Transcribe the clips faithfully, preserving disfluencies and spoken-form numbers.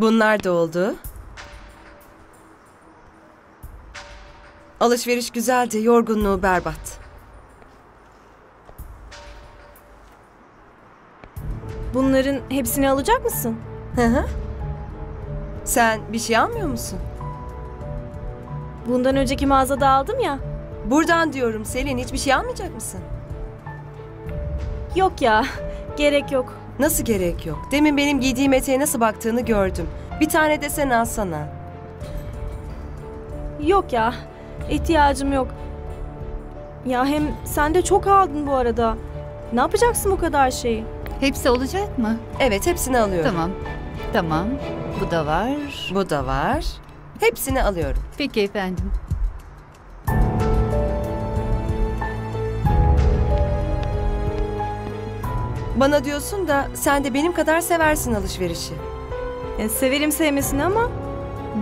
Bunlar da oldu. Alışveriş güzeldi, yorgunluğu berbat. Bunların hepsini alacak mısın? Hı hı. Sen bir şey almıyor musun? Bundan önceki mağazada aldım ya. Buradan diyorum Selin, hiçbir şey almayacak mısın? Yok ya, gerek yok. Nasıl gerek yok? Demin benim giydiğim eteğe nasıl baktığını gördüm. Bir tane de sen alsana. Yok ya, ihtiyacım yok. Ya hem sen de çok aldın bu arada. Ne yapacaksın bu kadar şeyi? Hepsi olacak mı? Evet, hepsini alıyorum. Tamam, tamam. Bu da var. Bu da var. Hepsini alıyorum. Peki efendim. Bana diyorsun da sen de benim kadar seversin alışverişi. Ya severim sevmesini ama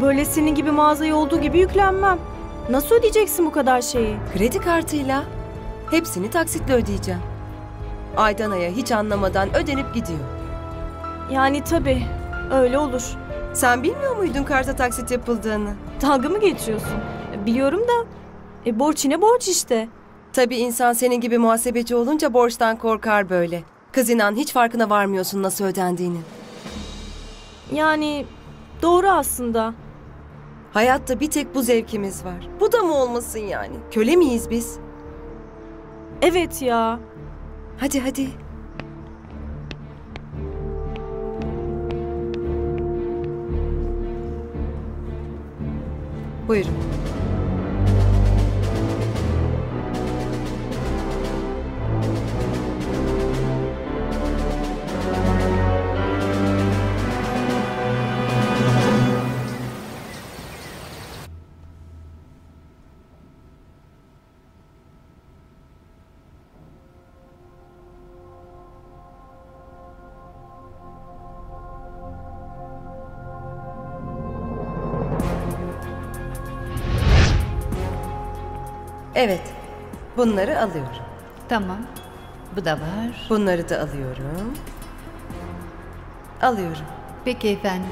böyle senin gibi mağazaya olduğu gibi yüklenmem. Nasıl ödeyeceksin bu kadar şeyi? Kredi kartıyla. Hepsini taksitle ödeyeceğim. Aydan aya hiç anlamadan ödenip gidiyor. Yani tabii öyle olur. Sen bilmiyor muydun karta taksit yapıldığını? Dalga mı geçiyorsun? Biliyorum da e, borç yine borç işte. Tabii insan senin gibi muhasebeci olunca borçtan korkar böyle. Kız inan hiç farkına varmıyorsun nasıl ödendiğini. Yani doğru aslında. Hayatta bir tek bu zevkimiz var. Bu da mı olmasın yani? Köle miyiz biz? Evet ya. Hadi hadi. Buyurun. Evet, bunları alıyorum. Tamam, bu da var. Bunları da alıyorum. Alıyorum. Peki efendim.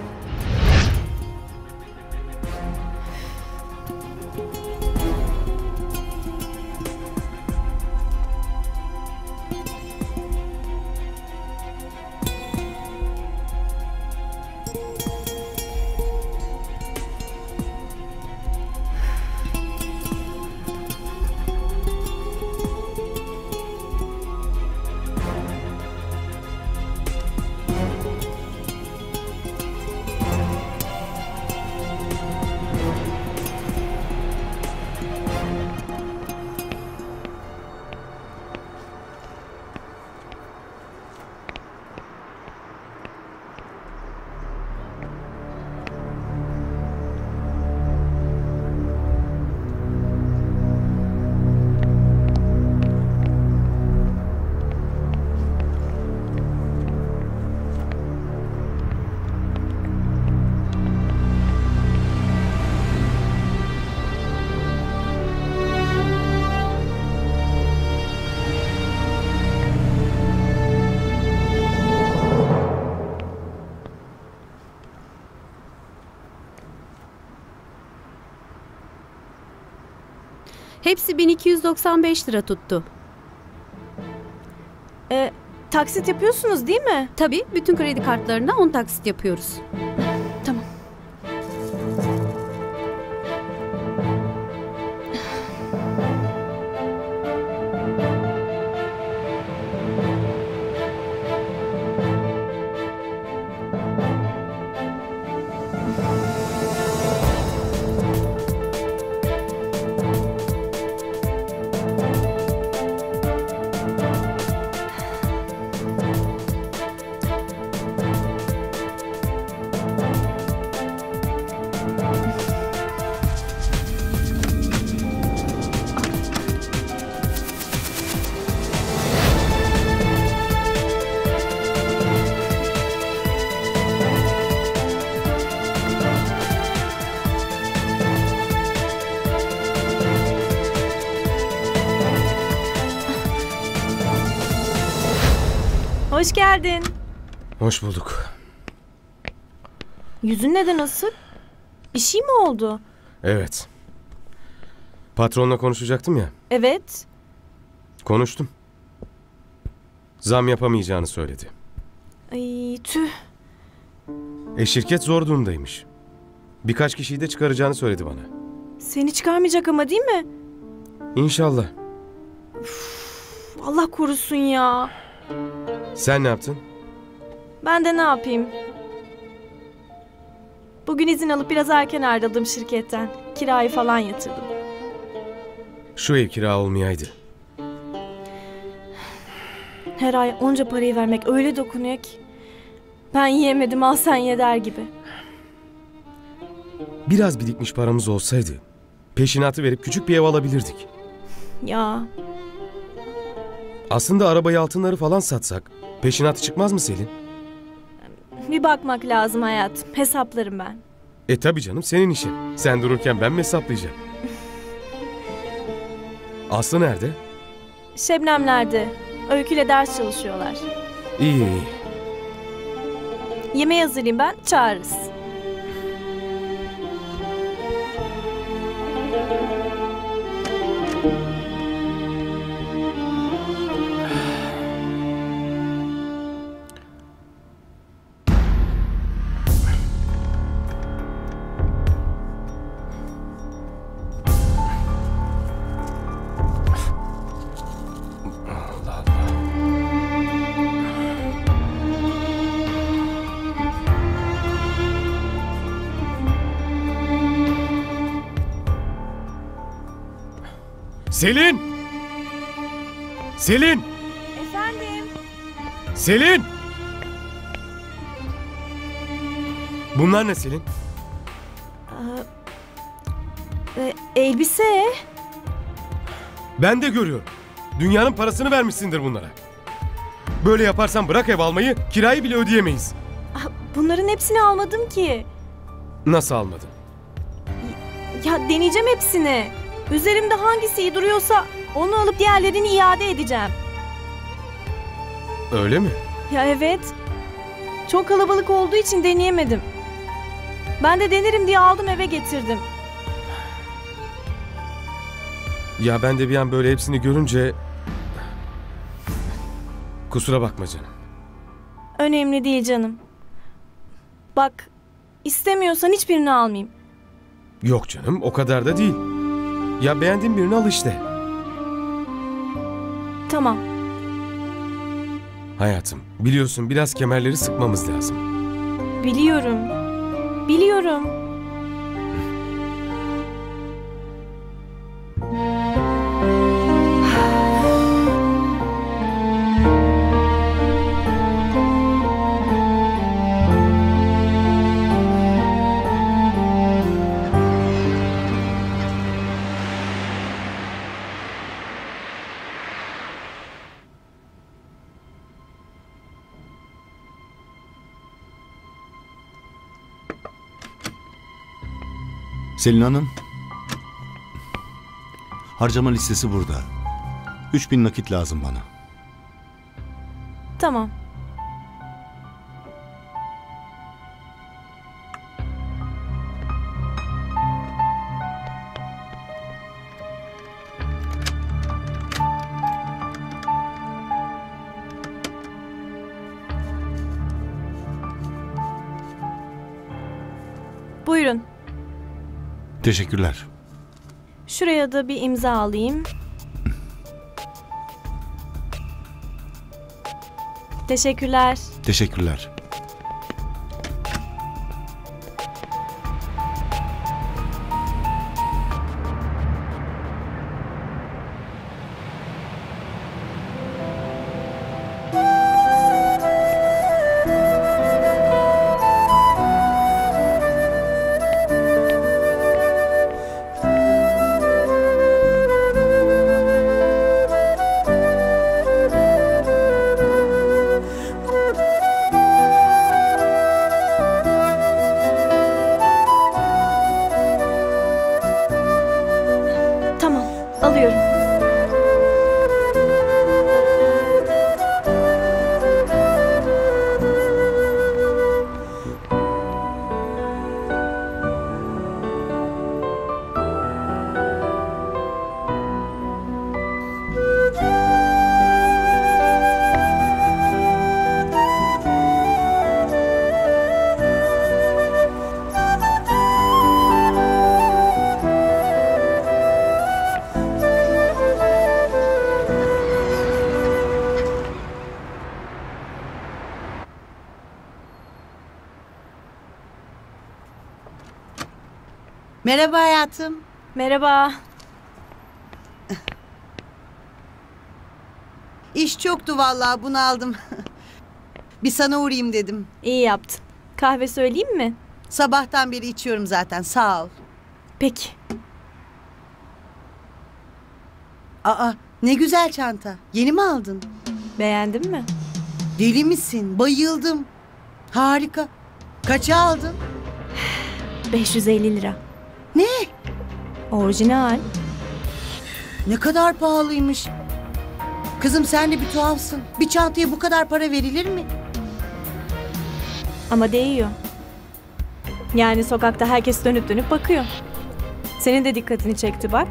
Hepsi bin iki yüz doksan beş lira tuttu. E, taksit yapıyorsunuz değil mi? Tabii. Bütün kredi kartlarına on taksit yapıyoruz. Tamam. Hoş geldin. Hoş bulduk. Yüzün neden asık? Bir şey mi oldu? Evet. Patronla konuşacaktım ya. Evet. Konuştum. Zam yapamayacağını söyledi. Ay tüh. E şirket zor durumdaymış. Birkaç kişiyi de çıkaracağını söyledi bana. Seni çıkarmayacak ama değil mi? İnşallah. Uf, Allah korusun ya. Sen ne yaptın? Ben de ne yapayım? Bugün izin alıp biraz erken ayrıldım şirketten. Kirayı falan yatırdım. Şu ev kira olmayaydı. Her ay onca parayı vermek öyle dokunuyor ki. Ben yiyemedim al sen ye der gibi. Biraz birikmiş paramız olsaydı peşinatı verip küçük bir ev alabilirdik. Ya. Aslında arabayı altınları falan satsak peşinatı çıkmaz mı Selin? Bir bakmak lazım hayatım. Hesaplarım ben. E tabi canım senin işin. Sen dururken ben mi hesaplayacağım? Aslı nerede? Şebnemlerde. Öykü'yle ders çalışıyorlar. İyi iyi. Yemeği hazırlayayım ben. Çağırırız. Selin! Selin! Efendim? Selin! Bunlar ne Selin? Ee, e, elbise. Ben de görüyorum. Dünyanın parasını vermişsindir bunlara. Böyle yaparsan bırak ev almayı, kirayı bile ödeyemeyiz. Bunların hepsini almadım ki. Nasıl almadın? Ya deneyeceğim hepsini. Üzerimde hangisi iyi duruyorsa onu alıp diğerlerini iade edeceğim. Öyle mi? Ya evet. Çok kalabalık olduğu için deneyemedim. Ben de denerim diye aldım eve getirdim. Ya ben de bir an böyle hepsini görünce... Kusura bakma canım. Önemli değil canım. Bak, istemiyorsan hiçbirini almayayım. Yok canım, o kadar da değil. Ya beğendiğin birini al işte. Tamam. Hayatım, biliyorsun biraz kemerleri sıkmamız lazım. Biliyorum. Biliyorum. Selin Hanım, harcama listesi burada. Üç bin nakit lazım bana. Tamam. Buyurun. Teşekkürler. Şuraya da bir imza alayım. Teşekkürler. Teşekkürler. Merhaba hayatım. Merhaba. İş çoktu vallahi, bunaldım. Bir sana uğrayayım dedim. İyi yaptın. Kahve söyleyeyim mi? Sabahtan beri içiyorum zaten, sağ ol. Peki. Aa, ne güzel çanta. Yeni mi aldın? Beğendin mi? Deli misin? Bayıldım. Harika. Kaça aldın? beş yüz elli lira. Ne? Orijinal. Ne kadar pahalıymış. Kızım sen de bir tuhafsın. Bir çantaya bu kadar para verilir mi? Ama değiyor. Yani sokakta herkes dönüp dönüp bakıyor. Senin de dikkatini çekti bak.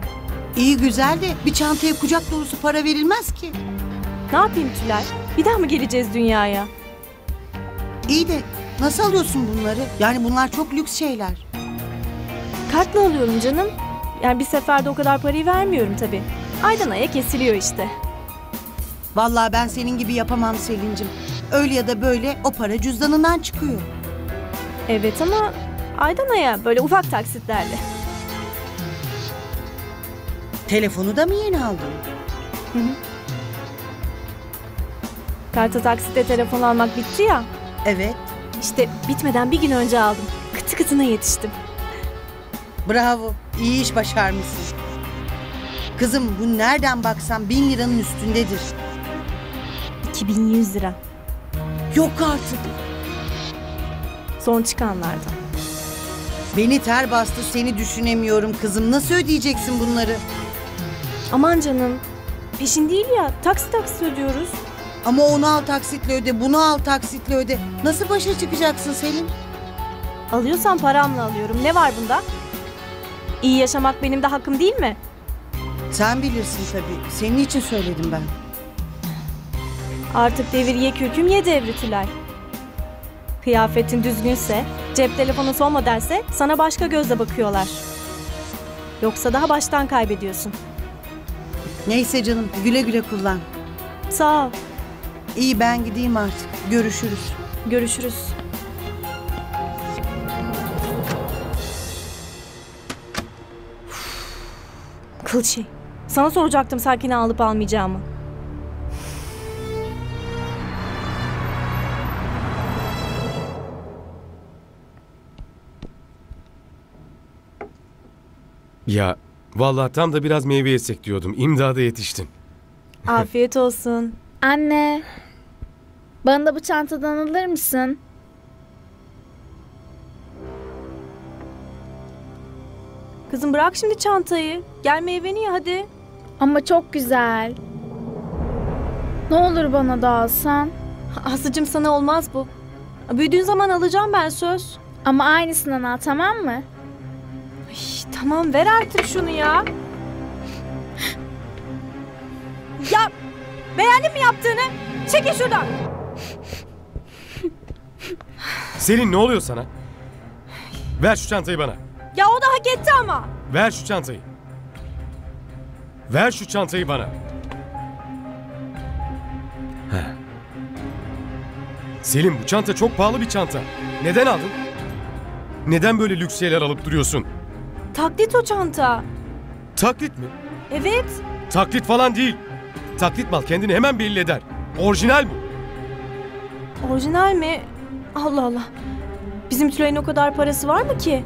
İyi güzel de bir çantaya kucak dolusu para verilmez ki. Ne yapayım Tülay? Bir daha mı geleceğiz dünyaya? İyi de nasıl alıyorsun bunları? Yani bunlar çok lüks şeyler. Kartla alıyorum canım. Yani bir seferde o kadar parayı vermiyorum tabii. Aydan aya kesiliyor işte. Vallahi ben senin gibi yapamam Selin'cim. Öyle ya da böyle o para cüzdanından çıkıyor. Evet ama aydan aya böyle ufak taksitlerle. Telefonu da mı yeni aldın? Hı hı. Karta taksitle telefon almak bitti ya. Evet. İşte bitmeden bir gün önce aldım. Kıtı kıtına yetiştim. Bravo. İyi iş başarmışsın. Kızım bu nereden baksan bin liranın üstündedir. iki bin yüz lira. Yok artık. Son çıkanlardan. Beni ter bastı, seni düşünemiyorum kızım. Nasıl ödeyeceksin bunları? Aman canım. Peşin değil ya. Taksi taksi ödüyoruz. Ama onu al taksitle öde, bunu al taksitle öde. Nasıl başa çıkacaksın Selin? Alıyorsan paramla alıyorum. Ne var bunda? İyi yaşamak benim de hakkım değil mi? Sen bilirsin tabii. Senin için söyledim ben. Artık devir ye kürküm ye devri Tülay. Kıyafetin düzgünse, cep telefonu son modelse sana başka gözle bakıyorlar. Yoksa daha baştan kaybediyorsun. Neyse canım, güle güle kullan. Sağ ol. İyi ben gideyim artık. Görüşürüz. Görüşürüz. Kıl şey. Sana soracaktım Sakin'i alıp almayacağımı. Ya vallahi tam da biraz meyve yesek diyordum. İmdada yetiştim. Afiyet olsun. Anne, bana da bu çantadan alır mısın? Kızım bırak şimdi çantayı. Gel meyveni ye hadi. Ama çok güzel. Ne olur bana da alsan. Aslıcığım sana olmaz bu. Büyüdüğün zaman alacağım ben söz. Ama aynısından al, tamam mı? Ay, tamam ver artık şunu ya. Ya beğendin mi yaptığını? Çekil şuradan. Selin ne oluyor sana? Ver şu çantayı bana. Ya o da hak etti ama. Ver şu çantayı. Ver şu çantayı bana. Heh. Selin bu çanta çok pahalı bir çanta. Neden aldın? Neden böyle lüks şeyler alıp duruyorsun? Taklit o çanta. Taklit mi? Evet. Taklit falan değil. Taklit mal kendini hemen belli eder. Orijinal mi? Orijinal mi? Allah Allah. Bizim Tülay'ın o kadar parası var mı ki?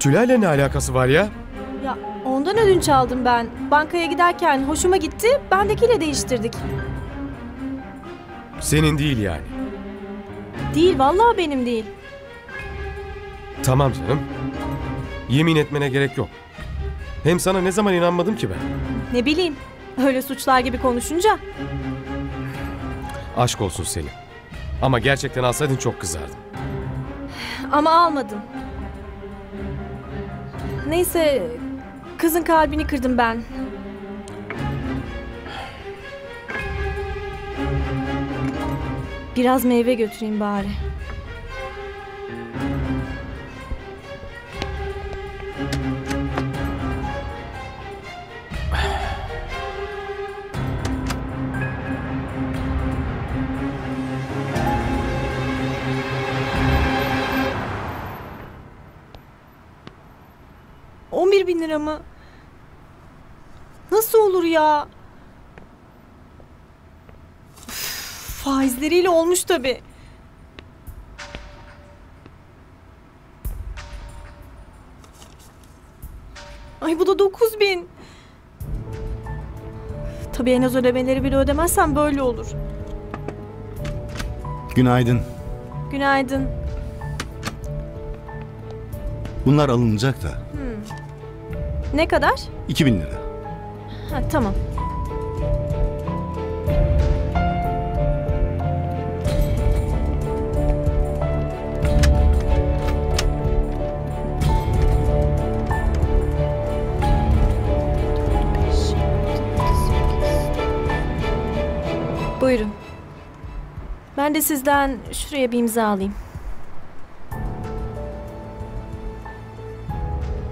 Tülay'la ne alakası var ya? Ya ondan ödünç aldım ben. Bankaya giderken hoşuma gitti. Bendekiyle değiştirdik. Senin değil yani. Değil vallahi benim değil. Tamam canım. Yemin etmene gerek yok. Hem sana ne zaman inanmadım ki ben? Ne bileyim. Öyle suçlar gibi konuşunca. Aşk olsun Selin. Ama gerçekten alsaydın çok kızardım. Ama almadım. Neyse, kızın kalbini kırdım ben. Biraz meyve götüreyim bari. bin lira mı? Nasıl olur ya? Üf, faizleriyle olmuş tabii. Ay bu da dokuz bin. Tabii en az ödemeleri bile ödemezsen böyle olur. Günaydın. Günaydın. Bunlar alınacak da. Hmm. Ne kadar? İki bin lira. Ha, tamam. Buyurun. Ben de sizden şuraya bir imza alayım.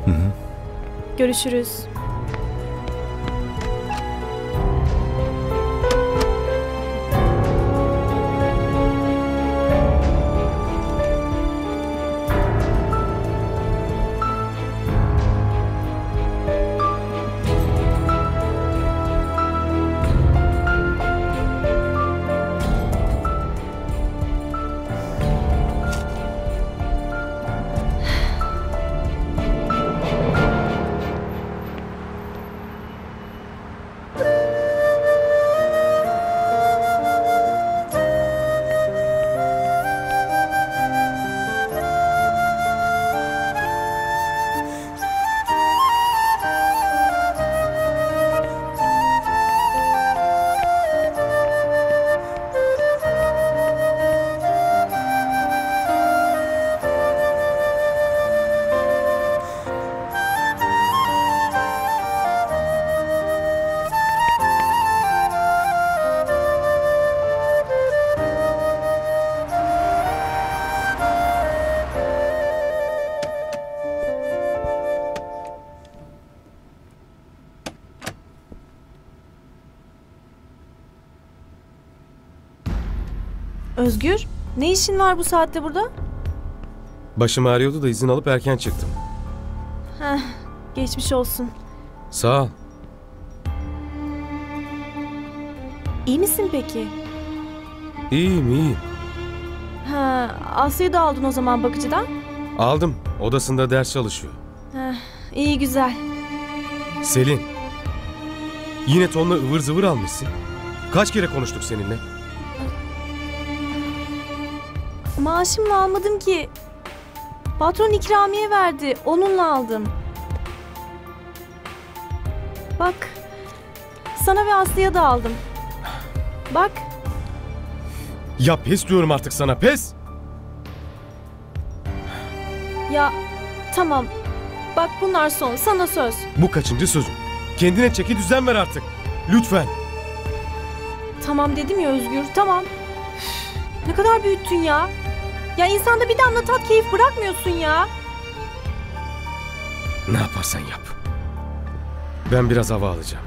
Hı hı. Görüşürüz. Özgür, ne işin var bu saatte burada? Başım ağrıyordu da izin alıp erken çıktım. Heh, geçmiş olsun. Sağ ol. İyi misin peki? İyiyim, iyiyim. Ha, Asya'yı da aldın o zaman bakıcıdan? Aldım, odasında ders çalışıyor. Heh, iyi güzel. Selin, yine tonla ıvır zıvır almışsın. Kaç kere konuştuk seninle? Maaşımla almadım ki. Patron ikramiye verdi. Onunla aldım. Bak. Sana ve Aslı'ya da aldım. Bak. Ya pes diyorum artık sana. Pes. Ya tamam. Bak bunlar son. Sana söz. Bu kaçıncı sözüm? Kendine çeki düzen ver artık. Lütfen. Tamam dedim ya Özgür. Tamam. Ne kadar büyüttün ya. Ya insanda bir damla tat keyif bırakmıyorsun ya. Ne yaparsan yap. Ben biraz hava alacağım.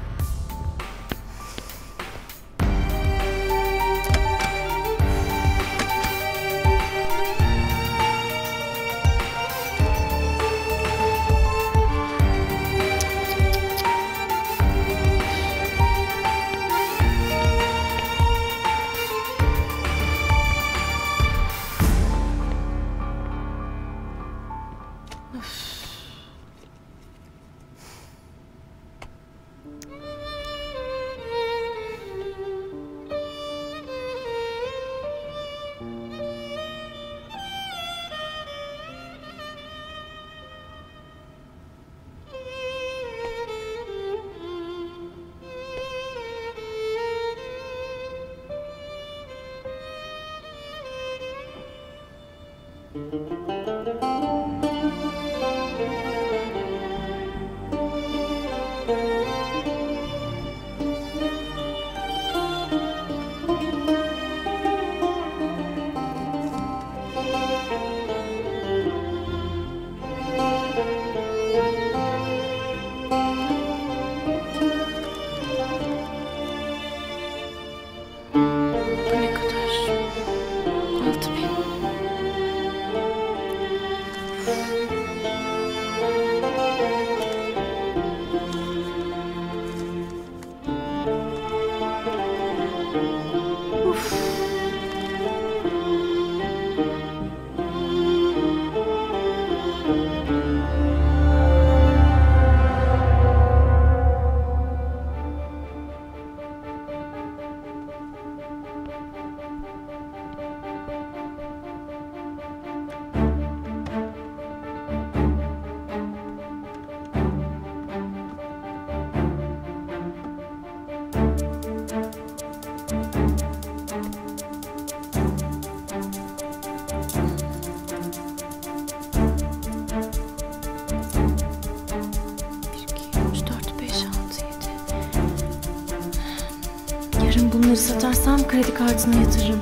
bunları satarsam kredi kartına yatırırım.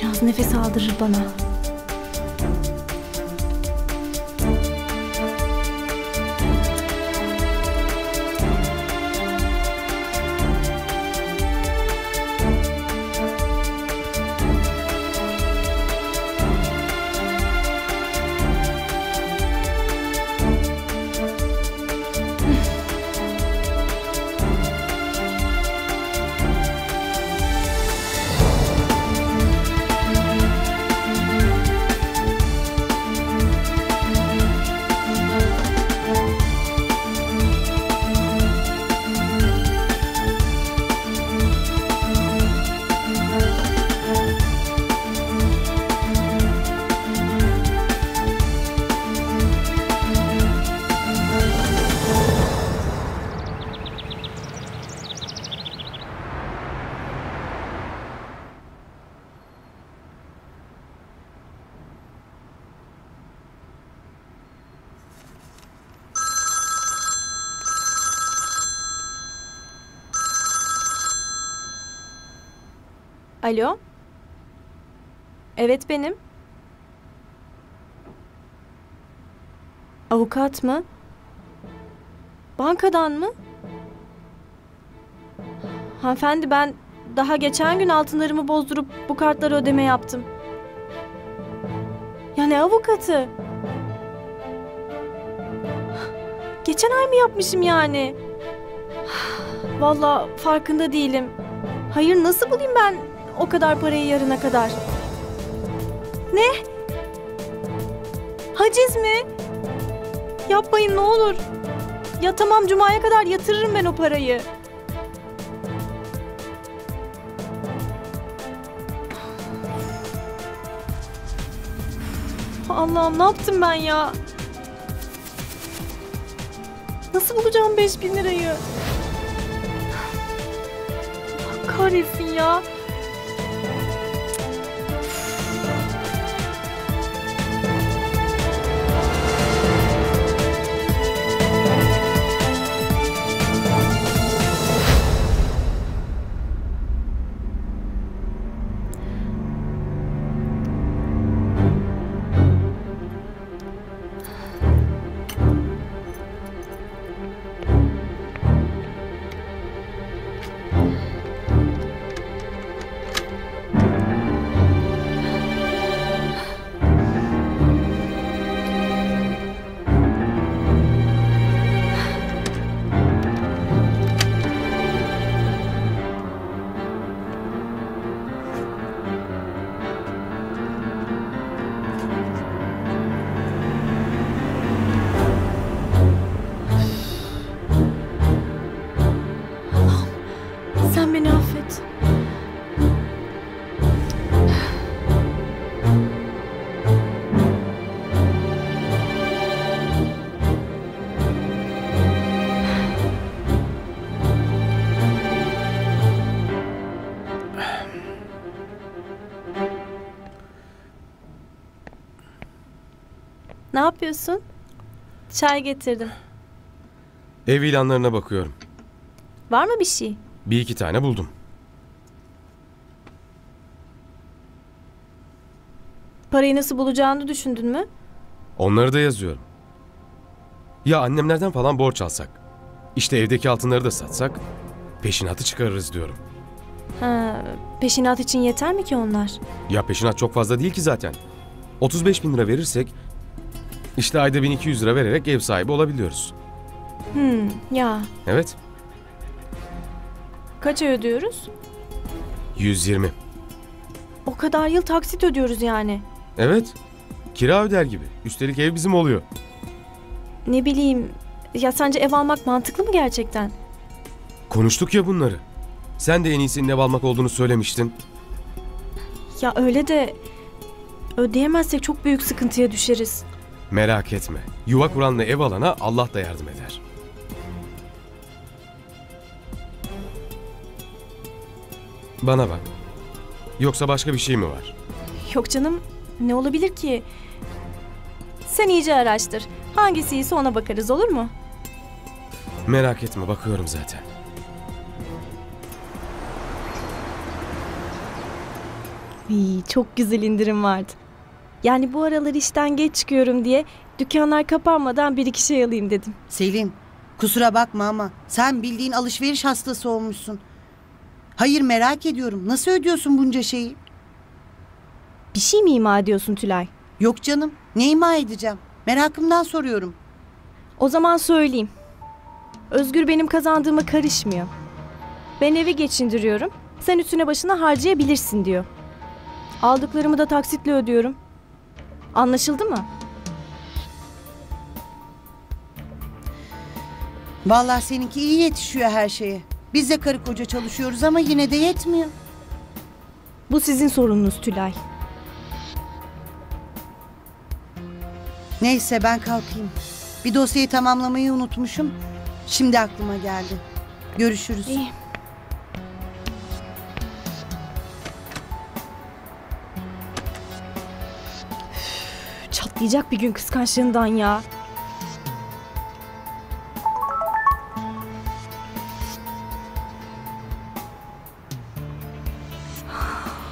Biraz nefes aldırır bana. Alo? Evet benim. Avukat mı? Bankadan mı? Hanımefendi ben daha geçen gün altınlarımı bozdurup bu kartlara ödeme yaptım. Ya ne avukatı? Geçen ay mı yapmışım yani? Vallahi farkında değilim. Hayır nasıl bulayım ben? O kadar parayı yarına kadar. Ne? Haciz mi? Yapmayın ne olur. Ya tamam Cuma'ya kadar yatırırım ben o parayı. Allah'ım ne yaptım ben ya? Nasıl bulacağım beş bin lirayı? Allah kahretsin ya. Ne yapıyorsun? Çay getirdim. Ev ilanlarına bakıyorum. Var mı bir şey? Bir iki tane buldum. Parayı nasıl bulacağını düşündün mü? Onları da yazıyorum. Ya annemlerden falan borç alsak? İşte evdeki altınları da satsak peşinatı çıkarırız diyorum. Ha, peşinat için yeter mi ki onlar? Ya peşinat çok fazla değil ki zaten. otuz beş bin lira verirsek İşte ayda bin iki yüz lira vererek ev sahibi olabiliyoruz. Hmm, ya. Evet. Kaç ay ödüyoruz? yüz yirmi. O kadar yıl taksit ödüyoruz yani. Evet. Kira öder gibi. Üstelik ev bizim oluyor. Ne bileyim. Ya sence ev almak mantıklı mı gerçekten? Konuştuk ya bunları. Sen de en iyisinin ev almak olduğunu söylemiştin. Ya öyle de ödeyemezsek çok büyük sıkıntıya düşeriz. Merak etme. Yuva kuranla ev alana Allah da yardım eder. Bana bak. Yoksa başka bir şey mi var? Yok canım. Ne olabilir ki? Sen iyice araştır. Hangisi iyiyse ona bakarız, olur mu? Merak etme. Bakıyorum zaten. Ay, çok güzel indirim vardı. Yani bu aralar işten geç çıkıyorum diye dükkanlar kapanmadan bir iki şey alayım dedim. Selin, kusura bakma ama sen bildiğin alışveriş hastası olmuşsun. Hayır, merak ediyorum. Nasıl ödüyorsun bunca şeyi? Bir şey mi ima ediyorsun Tülay? Yok canım, ne ima edeceğim? Merakımdan soruyorum. O zaman söyleyeyim. Özgür benim kazandığıma karışmıyor. Ben evi geçindiriyorum. Sen üstüne başına harcayabilirsin diyor. Aldıklarımı da taksitle ödüyorum. Anlaşıldı mı? Vallahi seninki iyi yetişiyor her şeye. Biz de karı koca çalışıyoruz ama yine de yetmiyor. Bu sizin sorununuz Tülay. Neyse, ben kalkayım. Bir dosyayı tamamlamayı unutmuşum. Şimdi aklıma geldi. Görüşürüz. İyi. Diyecek bir gün kıskançlığından ya.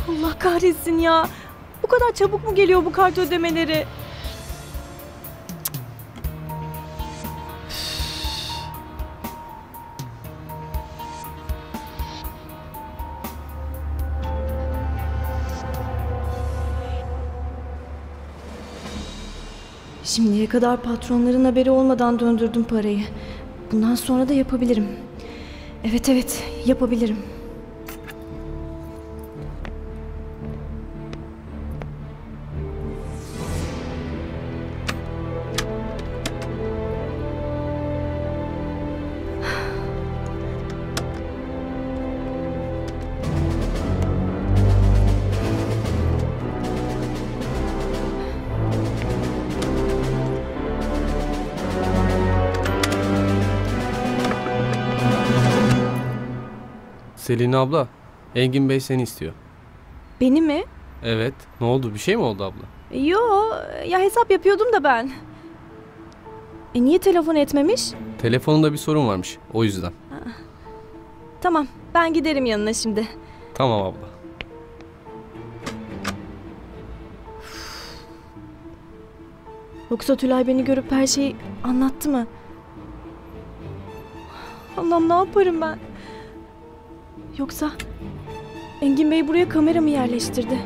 Allah kahretsin ya. Bu kadar çabuk mu geliyor bu kart ödemeleri? Şimdiye kadar patronların haberi olmadan döndürdüm parayı. Bundan sonra da yapabilirim. Evet evet, yapabilirim. Selin abla, Engin Bey seni istiyor. Beni mi? Evet. Ne oldu? Bir şey mi oldu abla? Yo, ya hesap yapıyordum da ben. E niye telefon etmemiş? Telefonunda bir sorun varmış. O yüzden. Ha. Tamam, ben giderim yanına şimdi. Tamam abla. Yoksa Tülay beni görüp her şeyi anlattı mı? Allah'ım, ne yaparım ben? Yoksa Engin Bey buraya kamera mı yerleştirdi?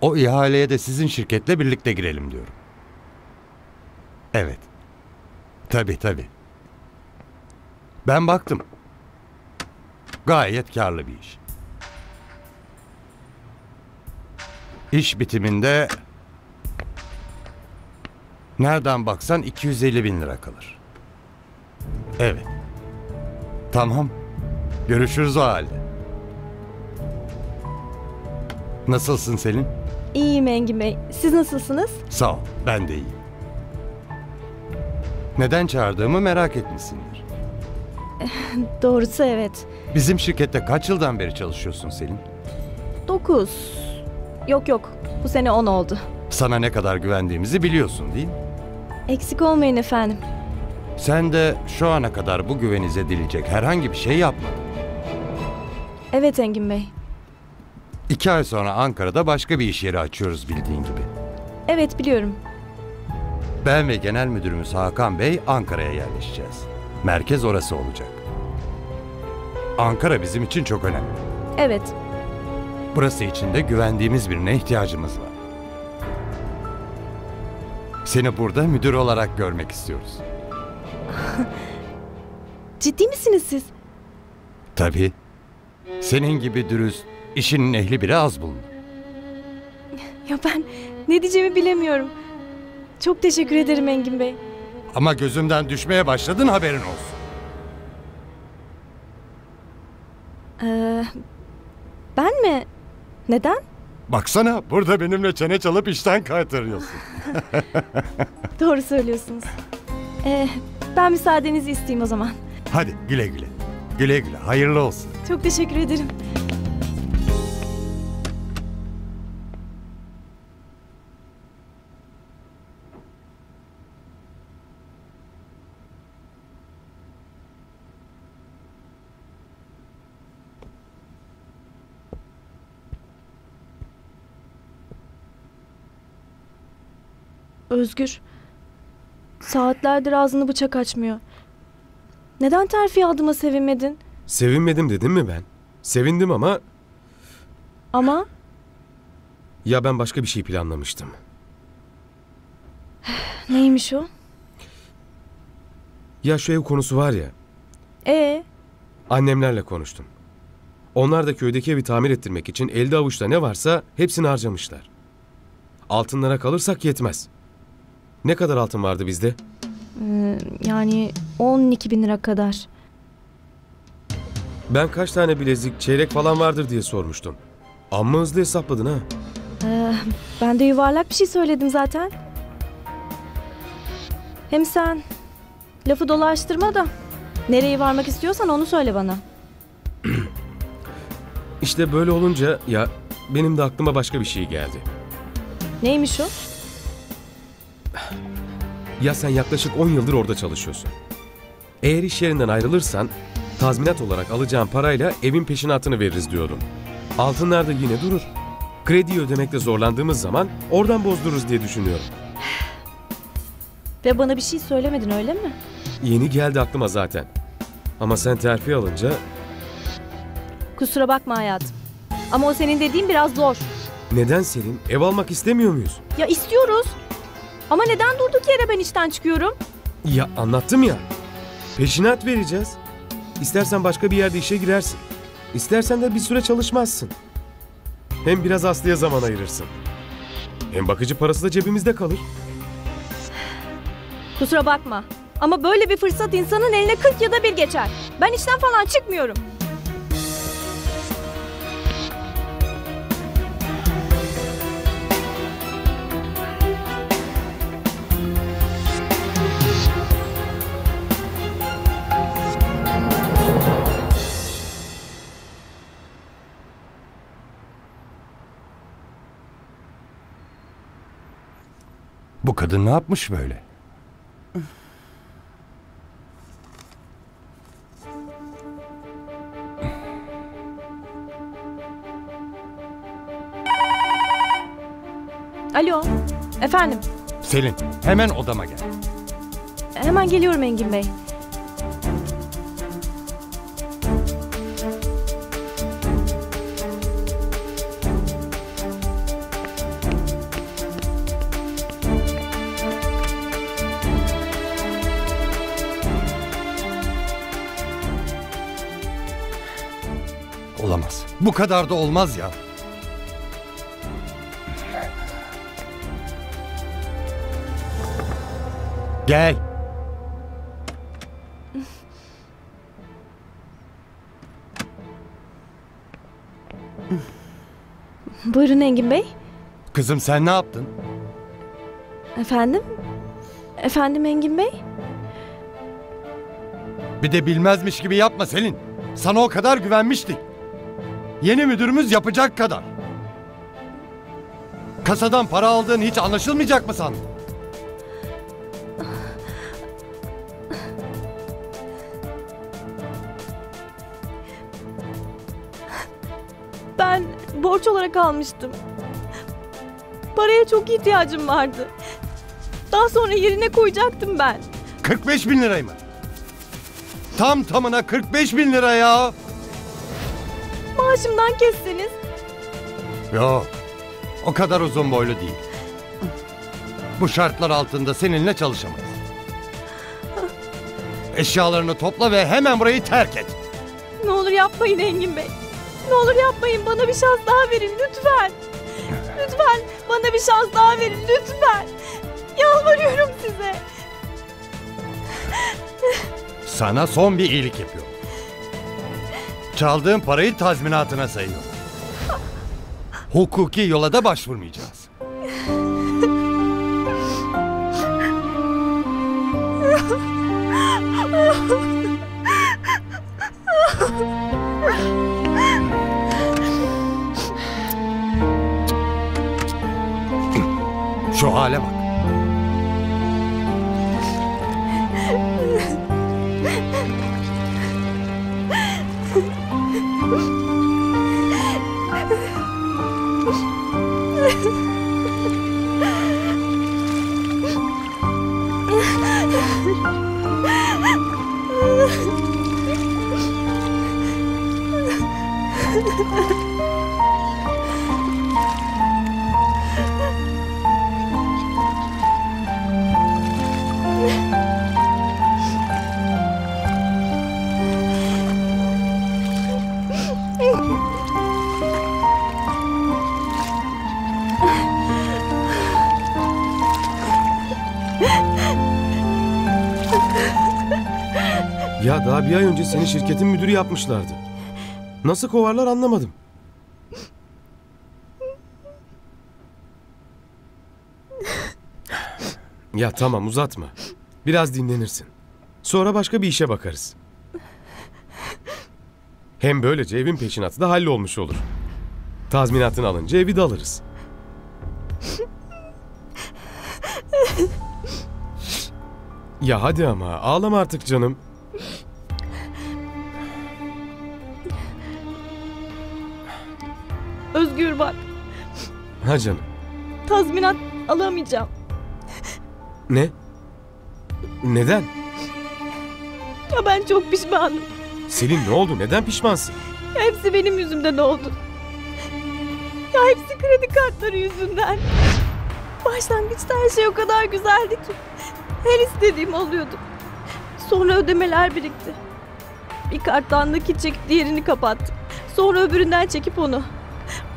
O ihaleye de sizin şirketle birlikte girelim diyorum. Evet. Tabii tabii. Ben baktım. Gayet karlı bir iş. İş bitiminde nereden baksan iki yüz elli bin lira kalır. Evet. Tamam. Görüşürüz o halde. Nasılsın Selin? İyiyim Engin Bey. Siz nasılsınız? Sağ ol. Ben de iyiyim. Neden çağırdığımı merak etmişsindir. Doğrusu evet. Bizim şirkette kaç yıldan beri çalışıyorsun Selin? Dokuz. Yok yok. Bu sene on oldu. Sana ne kadar güvendiğimizi biliyorsun değil mi? Eksik olmayın efendim. Sen de şu ana kadar bu güvenize dilecek herhangi bir şey yapmadın. Evet Engin Bey. İki ay sonra Ankara'da başka bir iş yeri açıyoruz bildiğin gibi. Evet biliyorum. Ben ve genel müdürümüz Hakan Bey Ankara'ya yerleşeceğiz. Merkez orası olacak. Ankara bizim için çok önemli. Evet. Burası için de güvendiğimiz birine ihtiyacımız var. Seni burada müdür olarak görmek istiyoruz. Ciddi misiniz siz? Tabii. Senin gibi dürüst, İşinin ehli biri az bulunur. Ya ben ne diyeceğimi bilemiyorum. Çok teşekkür ederim Engin Bey. Ama gözümden düşmeye başladın, haberin olsun. Ee, ben mi? Neden? Baksana, burada benimle çene çalıp işten kaytarıyorsun. Doğru söylüyorsunuz. Ee, ben müsaadenizi isteyeyim o zaman. Hadi güle güle. Güle güle. Hayırlı olsun. Çok teşekkür ederim. Özgür, saatlerdir ağzını bıçak açmıyor. Neden terfi aldığıma sevinmedin? Sevinmedim dedim mi ben? Sevindim ama... Ama? Ya ben başka bir şey planlamıştım. Neymiş o? Ya şu ev konusu var ya. Ee? Annemlerle konuştum. Onlar da köydeki evi tamir ettirmek için elde avuçta ne varsa hepsini harcamışlar. Altınlara kalırsak yetmez. Ne kadar altın vardı bizde? Ee, yani on iki bin lira kadar. Ben kaç tane bilezik, çeyrek falan vardır diye sormuştum. Amma hızlı hesapladın ha. Ee, ben de yuvarlak bir şey söyledim zaten. Hem sen lafı dolaştırma da nereye varmak istiyorsan onu söyle bana. İşte böyle olunca ya benim de aklıma başka bir şey geldi. Neymiş o? Ya sen yaklaşık on yıldır orada çalışıyorsun. Eğer iş yerinden ayrılırsan tazminat olarak alacağın parayla evin peşinatını veririz diyordum. Altınlar da yine durur. Krediyi ödemekte zorlandığımız zaman oradan bozdururuz diye düşünüyorum. Ve bana bir şey söylemedin öyle mi? Yeni geldi aklıma zaten. Ama sen terfi alınca... Kusura bakma hayatım. Ama o senin dediğin biraz zor. Neden Selin? Ev almak istemiyor muyuz? Ya istiyoruz. Ama neden durduk yere ben işten çıkıyorum? Ya anlattım ya. Peşinat vereceğiz. İstersen başka bir yerde işe girersin. İstersen de bir süre çalışmazsın. Hem biraz Aslı'ya zaman ayırırsın. Hem bakıcı parası da cebimizde kalır. Kusura bakma. Ama böyle bir fırsat insanın eline kırk yılda bir geçer. Ben işten falan çıkmıyorum. Bu kadın ne yapmış böyle? Alo, efendim? Selin, hemen odama gel. Hemen geliyorum Engin Bey. Olamaz. Bu kadar da olmaz ya. Gel. Buyurun Engin Bey. Kızım sen ne yaptın? Efendim? Efendim Engin Bey? Bir de bilmezmiş gibi yapma Selin. Sana o kadar güvenmiştik. Yeni müdürümüz yapacak kadar. Kasadan para aldığın hiç anlaşılmayacak mı sandın? Ben borç olarak almıştım. Paraya çok ihtiyacım vardı. Daha sonra yerine koyacaktım ben. kırk beş bin lirayı mı? Tam tamına kırk beş bin lira ya. Maaşımdan kesseniz. Yok. O kadar uzun boylu değil. Bu şartlar altında seninle çalışamayız. Eşyalarını topla ve hemen burayı terk et. Ne olur yapmayın Engin Bey. Ne olur yapmayın. Bana bir şans daha verin lütfen. Lütfen bana bir şans daha verin lütfen. Yalvarıyorum size. Sana son bir iyilik yapıyorum. Çaldığın parayı tazminatına sayıyorum. Hukuki yola da başvurmayacağız. Şu hale bak. Ya daha bir ay önce seni şirketin müdürü yapmışlardı. Nasıl kovarlar anlamadım. Ya tamam, uzatma. Biraz dinlenirsin. Sonra başka bir işe bakarız. Hem böylece evin peşinatı da hallolmuş olur. Tazminatını alınca evi de alırız. Ya hadi ama ağlama artık canım. Özgür bak. Ha canım. Tazminat alamayacağım. Ne? Neden? Ya ben çok pişmanım. Selin ne oldu? Neden pişmansın? Ya hepsi benim yüzümden oldu. Ya hepsi kredi kartları yüzünden. Başlangıçta her şey o kadar güzeldi ki. Her istediğim oluyordu. Sonra ödemeler birikti. Bir karttan nakit çekip diğerini kapattım. Sonra öbüründen çekip onu.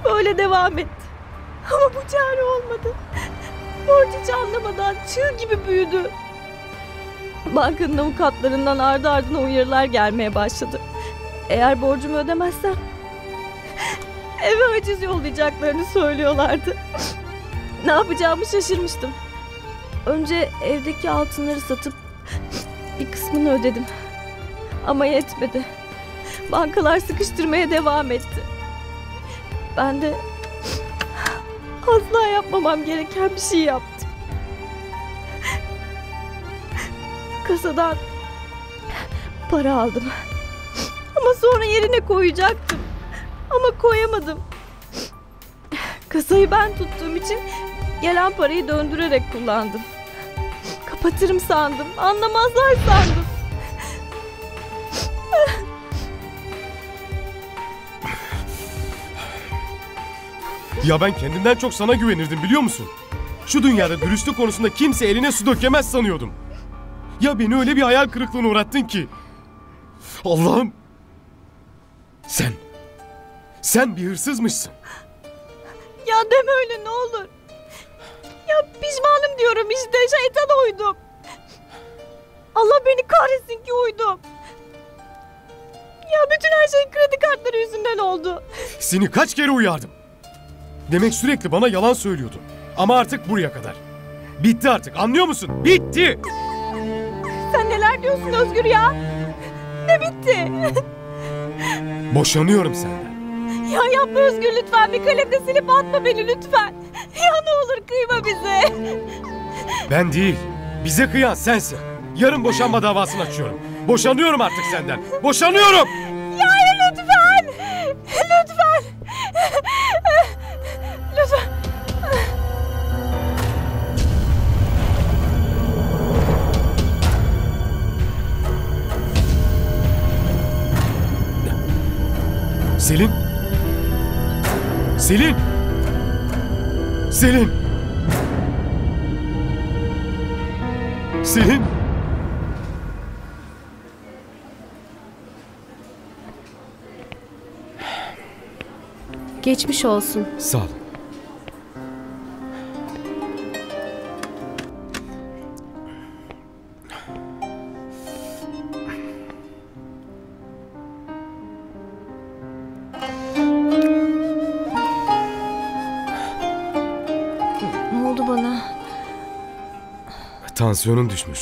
Böyle devam etti. Ama bu çare olmadı. Borç hiç anlamadan çığ gibi büyüdü. Bankanın avukatlarından ardı ardına uyarılar gelmeye başladı. Eğer borcumu ödemezsem eve haciz yollayacaklarını söylüyorlardı. Ne yapacağımı şaşırmıştım. Önce evdeki altınları satıp bir kısmını ödedim. Ama yetmedi. Bankalar sıkıştırmaya devam etti. Ben de asla yapmamam gereken bir şey yaptım. Kasadan para aldım. Ama sonra yerine koyacaktım. Ama koyamadım. Kasayı ben tuttuğum için gelen parayı döndürerek kullandım. Kapatırım sandım. Anlamazlar sandım. Ya ben kendimden çok sana güvenirdim, biliyor musun? Şu dünyada dürüstlük konusunda kimse eline su dökemez sanıyordum. Ya beni öyle bir hayal kırıklığına uğrattın ki. Allah'ım. Sen. Sen bir hırsızmışsın. Ya deme öyle, ne olur. Ya pişmanım diyorum işte, şeytana uydum. Allah beni kahretsin ki uydum. Ya bütün her şey kredi kartları yüzünden oldu. Seni kaç kere uyardım. Demek sürekli bana yalan söylüyordun. Ama artık buraya kadar. Bitti artık, anlıyor musun? Bitti! Sen neler diyorsun Özgür ya? Ne bitti? Boşanıyorum senden. Ya yapma Özgür lütfen. Bir kalemde silip atma beni lütfen. Ya ne olur kıyma bize. Ben değil. Bize kıyan sensin. Yarın boşanma davasını açıyorum. Boşanıyorum artık senden. Boşanıyorum! Ya lütfen! Lütfen! Lütfen! Selin! Selin! Selin! Selin! Geçmiş olsun. Sağ ol. Ne oldu bana? Tansiyonun düşmüş.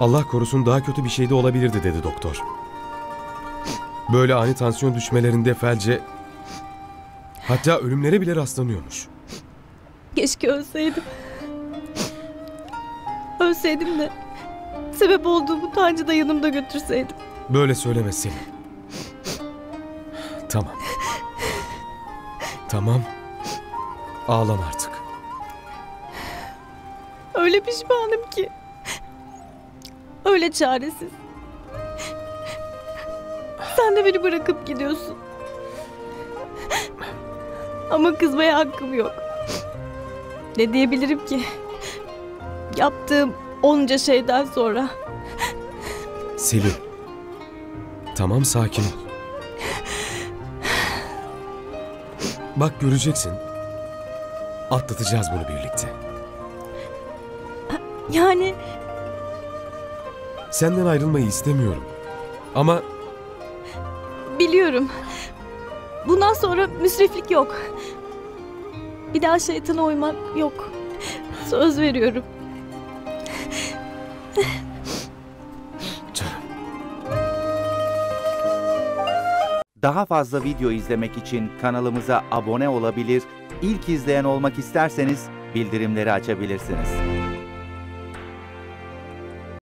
Allah korusun daha kötü bir şey de olabilirdi dedi doktor. Böyle ani tansiyon düşmelerinde felce, hatta ölümlere bile rastlanıyormuş. Keşke ölseydim. Ölseydim de sebep olduğumu Tancı da yanımda götürseydim. Böyle söyleme seni. Tamam. Tamam. Ağlan artık. Öyle pişmanım ki. Öyle çaresiz. Sen de beni bırakıp gidiyorsun. Ama kızmaya hakkım yok. Ne diyebilirim ki? Yaptığım onca şeyden sonra. Selin. Tamam, sakin ol. Bak göreceksin. Atlatacağız bunu birlikte. Yani... Senden ayrılmayı istemiyorum. Ama... Biliyorum. Bundan sonra müsriflik yok. Bir daha şeytana uymak yok. Söz veriyorum. Daha fazla video izlemek için kanalımıza abone olabilir, ilk izleyen olmak isterseniz bildirimleri açabilirsiniz.